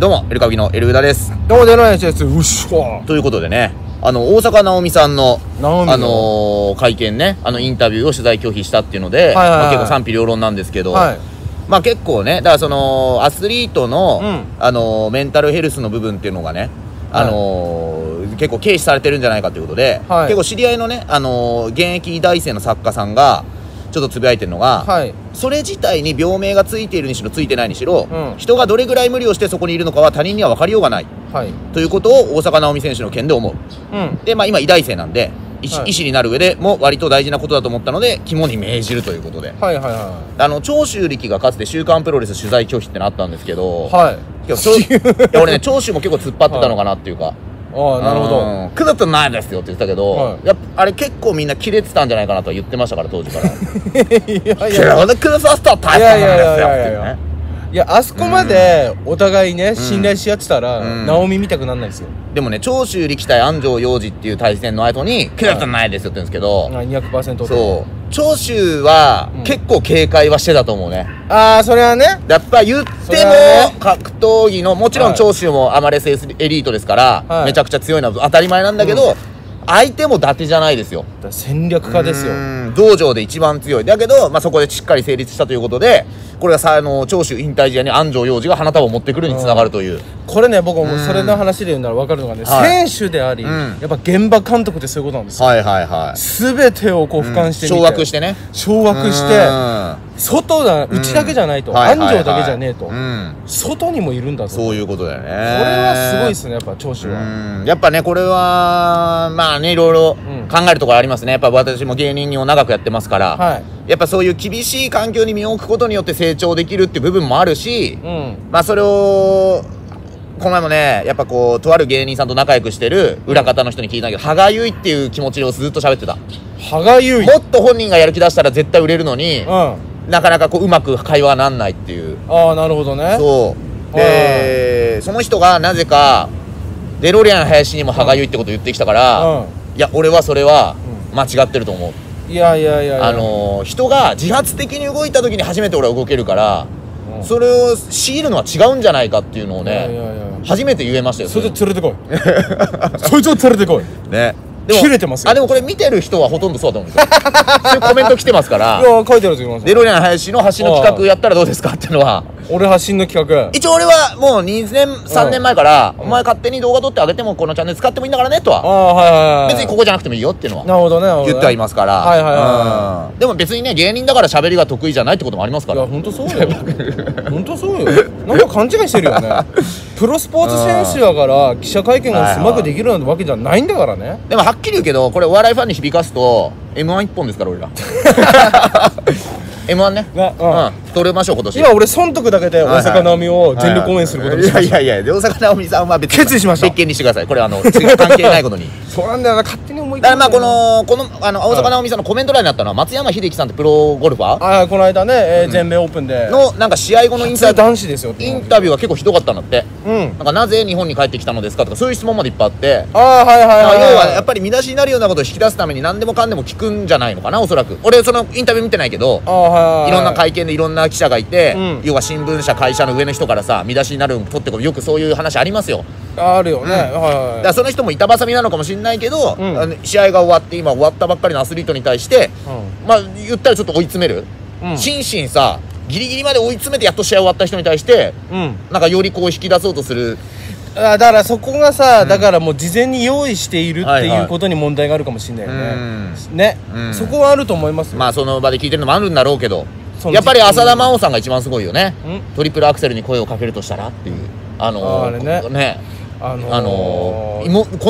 どうも、エルカビのエルウダです。どうも、デロエンシです。うっしょー。ということでね、大阪なおみさんの、会見ね、インタビューを取材拒否したっていうので、結構賛否両論なんですけど、まあ結構ね、だからその、アスリートの、メンタルヘルスの部分っていうのがね、結構軽視されてるんじゃないかということで、結構知り合いのね、現役大生の作家さんが、ちょっとつぶやいてるのが、それ自体に病名がついているにしろついてないにしろ、人がどれぐらい無理をしてそこにいるのかは他人には分かりようがない、ということを大坂なおみ選手の件で思う、で、まあ、今医大生なんで医師になる上でも割と大事なことだと思ったので肝に銘じるということで、長州力がかつて「週刊プロレス」取材拒否ってのあったんですけど、俺ね、長州も結構突っ張ってたのかなっていうか。なるほど。くだってないですよって言ってたけど、やっぱあれ結構みんなキレてたんじゃないかなとは言ってましたから当時から。くださすとは大変なんですよ。いや、あそこまでお互いね信頼し合ってたらナオミ見たくなんないですよ。でもね、長州力対安城洋二っていう対戦の後にくだってないですよって言うんですけど、200%。そう。長州は結構警戒はしてたと思うね。それはね。やっぱ言っても格闘技の、もちろん長州もアマレスエリートですからめちゃくちゃ強いのは当たり前なんだけど、相手も伊達じゃないですよ。戦略家ですよ。道場で一番強い。だけど、まあ、そこでしっかり成立したということで、これがさ、長州引退時に安城洋二が花束を持ってくるにつながるという。これね、僕もそれの話で言うなら分かるのがね、選手であり、やっぱ現場監督ってそういうことなんですよ。全てをこう俯瞰してみて、掌握してね。掌握して、外だ、うちだけじゃないと、安城だけじゃねえと、外にもいるんだと。そういうことだよね。これはすごいですね、やっぱ長州は。やっぱね、これは、まあね、いろいろ考えるところありますね。やっぱ私も芸人を長くやってますから、やっぱそういう厳しい環境に身を置くことによって成長できるっていう部分もあるし、まあそれをこの前もね、やっぱこうとある芸人さんと仲良くしてる裏方の人に聞いたんだけど、歯がゆいっていう気持ちをずっと喋ってた。歯がゆい。もっと本人がやる気出したら絶対売れるのに、なかなかこううまく会話がなんないっていう。なるほどね。そう。で、その人がなぜかデロリアンの林にも歯がゆいってことを言ってきたから、いや俺はそれは間違ってると思う。いや人が自発的に動いた時に初めて俺は動けるから、それを強いるのは違うんじゃないかっていうのをね、初めて言えましたよ。そいつを連れてこい。そいつを連れてこい。ね。切れてますよ。でもこれ見てる人はほとんどそうだと思うんですよ。そういうコメント来てますから。書いてあると思います。デロリアン林の発信の企画やったらどうですかっていうのは。俺発信の企画。一応俺はもう2年3年前から、お前勝手に動画撮ってあげてもこのチャンネル使ってもいいんだからねとは。別にここじゃなくてもいいよっていうのは。なるほどね。言ってはいますから。でも別にね、芸人だから喋りが得意じゃないってこともありますから。いや本当そうよ。本当そうよ。なんか勘違いしてるよね。プロスポーツ選手だから記者会見がうまくできるなんてわけじゃないんだからね。でもはっきり言うけど、これお笑いファンに響かすと M-1 一本ですから俺ら。M-1 ね。取れましょう今年。今俺損得だけで大阪なおみを全力応援することにしました。大阪なおみさんは別に決意しました。別件にしてください。これ関係ないことに。そうなんだよな、勝手に思い込んで。だからまあこの大阪なおみさんのコメント欄になったのは松山英樹さんってプロゴルファー。この間ね、全米オープンでのなんか試合後のインタビュー。男子ですよ。インタビューが結構ひどかったんだって。なんかなぜ日本に帰ってきたのですかとかそういう質問までいっぱいあって。要はやっぱり見出しになるようなことを引き出すために何でもかんでも聞くんじゃないのかな、おそらく。俺そのインタビュー見てないけど。いろんな会見でいろんな記者がいて、要は新聞社会社の上の人からさ、見出しになるの取ってこい、よくそういう話ありますよ。あるよね。その人も板挟みなのかもしれないけど、試合が終わって今終わったばっかりのアスリートに対して、まあ言ったらちょっと追い詰める、心身さギリギリまで追い詰めてやっと試合終わった人に対して、なんかよりこう引き出そうとする。だからそこがさ、だからもう事前に用意しているっていうことに問題があるかもしれないよね。ね、そこはあると思いますよ。まあその場で聞いてるのもあるんだろうけど、やっぱり浅田真央さんが一番すごいよね。トリプルアクセルに声をかけるとしたらっていう、あれね、こ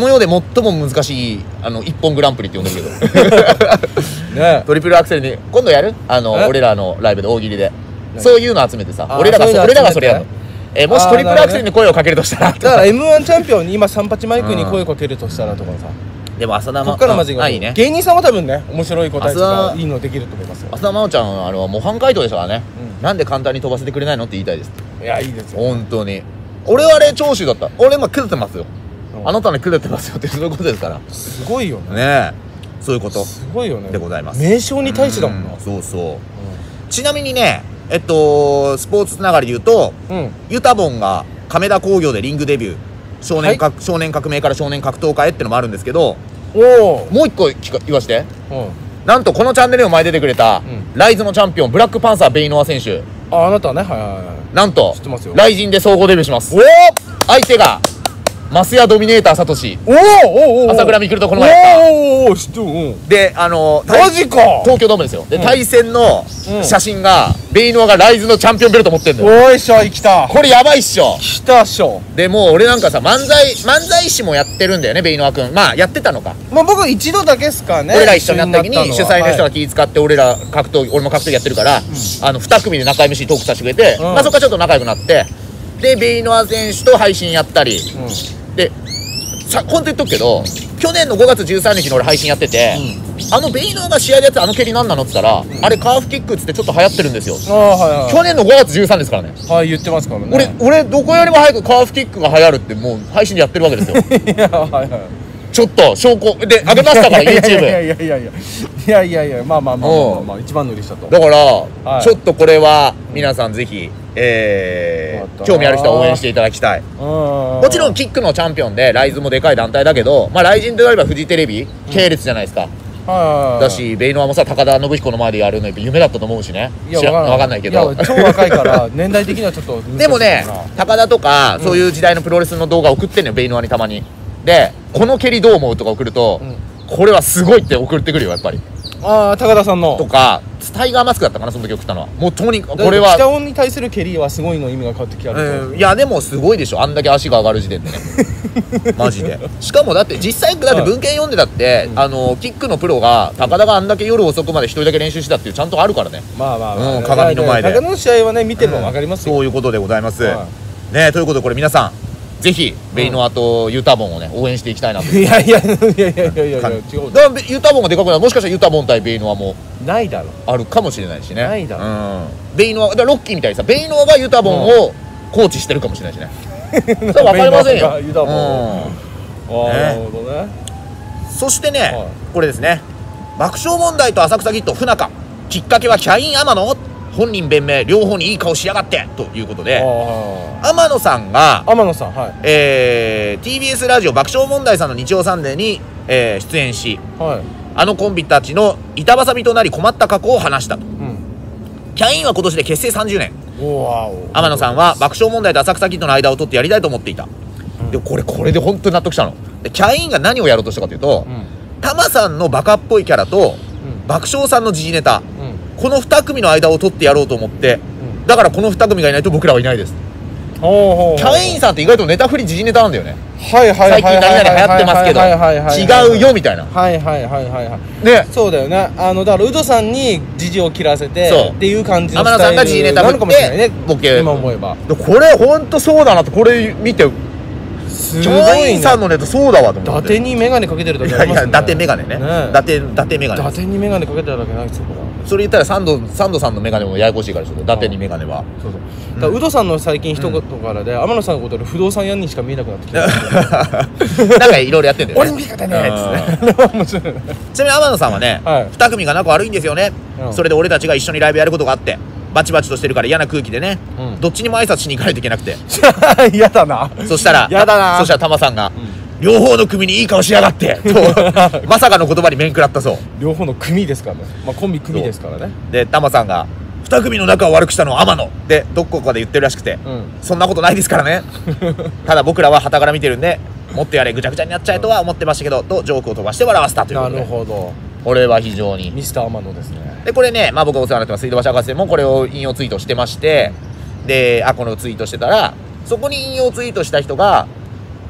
の世で最も難しい一本グランプリって呼んでるけど、トリプルアクセルに今度やる？俺らのライブで大喜利でそういうの集めてさ、俺らがそれやるの。もしトリプルアクセルに声をかけるとしたら、だから M−1 チャンピオンに今サンパチマイクに声をかけるとしたらとかさ。でも浅田真央芸人さんは多分ね、面白い答えとかいいのできると思います。浅田真央ちゃん模範解答でしたからね、なんで簡単に飛ばせてくれないのって言いたいです。いやいいですよ本当に。俺はあれ長州だった。俺今崩れてますよ、あなたに崩れてますよってそういうことですから。すごいよね。そういうことすごいよねでございます。名称に対してだもんな。そうそう。ちなみにね、スポーツつながりで言うと、ユタボンが亀田工業でリングデビュー、少年革命から少年格闘家へってのもあるんですけど、もう一個言わして。なんとこのチャンネルにも前出てくれたライズのチャンピオン、ブラックパンサーベイノア選手、あなたね、なんとライジンで総合デビューします。相手がマスヤドミネーターサトシ、朝倉未来とこの前やった。で、マジか東京ドームですよ。で、対戦の写真がベイノアがライズのチャンピオンベルト持ってんだよ。おいしょ、来た、これやばいっしょ、来たっしょ。でもう俺なんかさ、漫才師もやってるんだよね、ベイノアくん。まあやってたのか、まあ僕一度だけっすかね。俺ら一緒になった時に主催の人が気遣って、俺ら格闘技、俺も格闘技やってるから、2組で仲良しトークさせてくれて、まあそっからちょっと仲良くなって、でベイノア選手と配信やったりで、ほんと言っとくけど、去年の5月13日の俺配信やってて、あのベイノアが試合でやってたあの蹴りなんなのって言ったら、あれカーフキックっつってちょっと流行ってるんですよ。去年の5月13ですからね。はい、言ってますからね。俺どこよりも早くカーフキックが流行るってもう配信でやってるわけですよ。いや、ちょっと証拠で上げましたから YouTube。 いやまあ一番乗りしたと。だからちょっとこれは皆さんぜひ興味ある人は応援していただきたい。もちろんキックのチャンピオンでライズもでかい団体だけど、まあライジンといえばフジテレビ系列じゃないですか。だしベイノアもさ、高田信彦の前でやるの夢だったと思うしね。わかんないけど、超若いから年代的にはちょっと。でもね、高田とかそういう時代のプロレスの動画送ってんのよ、ベイノアにたまに。で、この蹴りどう思うとか送ると、これはすごいって送ってくるよ、やっぱり。ああ、高田さんのとかタイガーマスクだったかな、その時送ったのは。もうとにかくこれは北音に対する蹴りはすごいの意味が変わってきた。いやでもすごいでしょ、あんだけ足が上がる時点でね。マジで。しかもだって実際だって文献読んでだってキックのプロが高田があんだけ夜遅くまで一人だけ練習してたっていうちゃんとあるからね。まあまあ鏡の前で高田の試合はね、見ても分かりますよ。そういうことでございますね。ということでこれ皆さんぜひベイノアとユタボンをね応援していきたいなと。いや違う。だからユタボンがでかくなる、もしかしたらユタボン対ベイノアもないだろう、あるかもしれないしね。ないだろう。ベイノアだ、ロッキーみたいにさ、ベイノアがユタボンをコーチしてるかもしれないしね。分かりませんよ。ユタボン。なるほどね。そしてね、これですね。爆笑問題と浅草キッド不仲。きっかけはキャイン天野。本人弁明、両方にいい顔しやがってということで、天野さんが TBS ラジオ爆笑問題さんの日曜サンデーに、出演し、あのコンビたちの板挟みとなり困った過去を話したと。キャインは今年で結成30年、天野さんは爆笑問題と浅草キッドの間を取ってやりたいと思っていた。でこれで本当に納得したの。でキャインが何をやろうとしたかというと、タマさんのバカっぽいキャラと、爆笑さんの時事ネタ、この2組の間を取ってやろうと思って、だからこの2組がいないと僕らはいないです。キャインさんって意外とネタ振り時事ネタなんだよね。最近何々流行ってますけど違うよみたいな。そうだよね。だからウドさんに時事を切らせてっていう感じのスタイル。天野さんが時事ネタ振ってボケ。今思えばこれほんとそうだなって、これ見てキャインさんのネタそうだわと思って。伊達にメガネかけてるだけありますね。伊達メガネね。伊達メガネ。伊達にメガネかけてるだけないですよ。それ言ったらサンドさんのメガネもややこしいからちょっと伊達にメガネは。そうそう。だウドさんの最近一言からで天野さんのことで不動産屋にしか見えなくなってきて。なんかいろいろやってんだよね。俺見方ねー。面白い。ちなみに天野さんはね、二組が仲悪いんですよね。それで俺たちが一緒にライブやることがあって。バチバチとしてるから嫌な空気でね、どっちにも挨拶しに行かないといけなくて嫌だな。そしたらタマさんが両方の組にいい顔しやがってとまさかの言葉に面食らったそう。両方の組ですからね、コンビ組ですからね。でタマさんが2組の仲を悪くしたのは天野でどこかで言ってるらしくて、そんなことないですからね、ただ僕らは傍から見てるんでもっとやれぐちゃぐちゃになっちゃえとは思ってましたけどとジョークを飛ばして笑わせたということで。なるほど。これは非常にミスター天野ですね。でこれね、まあ僕がお世話になってます水道橋博士でもこれを引用ツイートしてまして、でこのツイートしてたらそこに引用ツイートした人が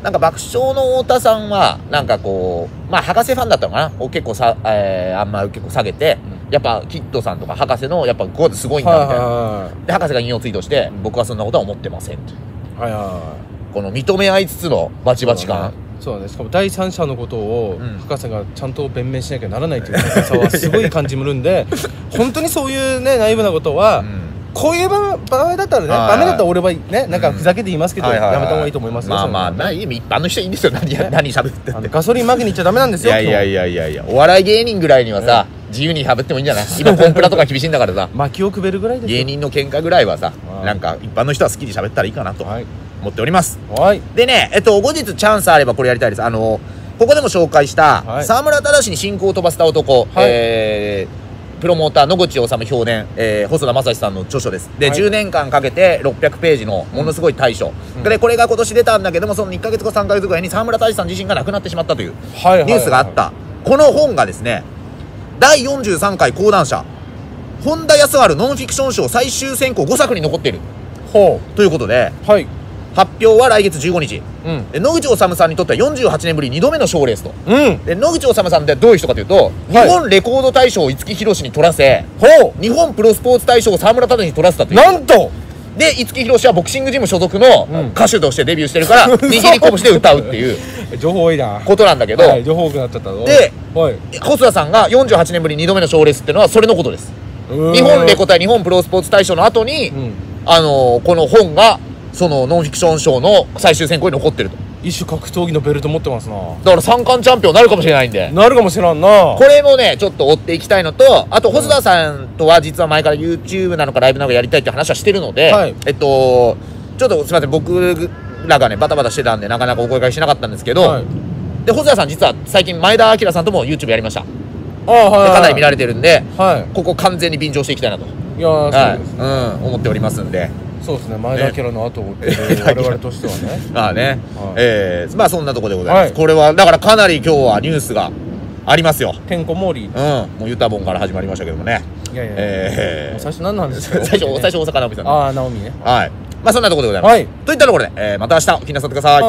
なんか爆笑の太田さんはなんかこうまあ博士ファンだったのかなを結構さ、あんま結構下げて、やっぱキッドさんとか博士のやっぱこうすごいんだみたいな。で博士が引用ツイートして、僕はそんなことは思ってませんと。この認め合いつつのバチバチ感。そうね、しかも第三者のことを博士がちゃんと弁明しなきゃならないという差はすごい感じむるんで、本当にそういうね内部なことはこういう場合だったらね、ダメだったら俺はねなんかふざけて言いますけどやめた方がいいと思いますよ。まあまあ一般の人いいんですよ、何しゃべってんでガソリン負けに行っちゃダメなんですよ。いやお笑い芸人ぐらいにはさ自由にしゃべってもいいんじゃない。今コンプラとか厳しいんだからさ、薪をくべるぐらいです。芸人の喧嘩ぐらいはさなんか一般の人は好きにしゃべったらいいかなと。持っております。はい。でね、後日チャンスあればこれやりたいです。ここでも紹介した、はい、沢村忠に真空を飛ばせた男、はい、プロモーター野口治評伝、細田正史さんの著書です。で、はい、10年間かけて600ページのものすごい大書、うん、でこれが今年出たんだけども、その1ヶ月後3ヶ月後に沢村忠さん自身が亡くなってしまったというニュースがあった。この本がですね、第43回講談社本田康晴ノンフィクション賞最終選考5作に残っているほうということで、はい、発表は来月15日。うん、で野口治さんにとっては48年ぶり2度目の賞レースと、うん、で野口治さんってどういう人かというと、はい、日本レコード大賞を五木ひろしに取らせ、ほう、日本プロスポーツ大賞を沢村忠に取らせたという。なんとで五木ひろしはボクシングジム所属の歌手としてデビューしてるから、うん、握り拳で歌うっていう情報多いなことなんだけど、はい、情報多くなっちゃったぞ。で、はい、細田さんが48年ぶり2度目の賞レースっていうのはそれのことです。日本レコ対日本プロスポーツ大賞の後に、うん、この本がそのノンフィクション賞の最終選考に残ってると。一種格闘技のベルト持ってますな。だから三冠チャンピオンになるかもしれないんで。なるかもしれんな。これもねちょっと追っていきたいのと、あと細田さんとは実は前から YouTube なのかライブなのかやりたいって話はしてるので、はい、ちょっとすいません、僕らがねバタバタしてたんでなかなかお声掛けしなかったんですけど、はい、で細田さん実は最近前田明さんとも YouTube やりました。かなり見られてるんで、はい、ここ完全に便乗していきたいなと、いや、はい、そうですね、うん、思っておりますんで。そうですね、前田明の後を追って我々としてはねまあね、はい、まあそんなとこでございます、はい、これはだからかなり今日はニュースがありますよ。てんこ盛り、うん、もうユタボンから始まりましたけどもね。いやいや、最初何なんですか。最初大阪直美さん。ああ、直美ね。はい、まあそんなとこでございます、はい、といったところで、また明日お聞きなさってください。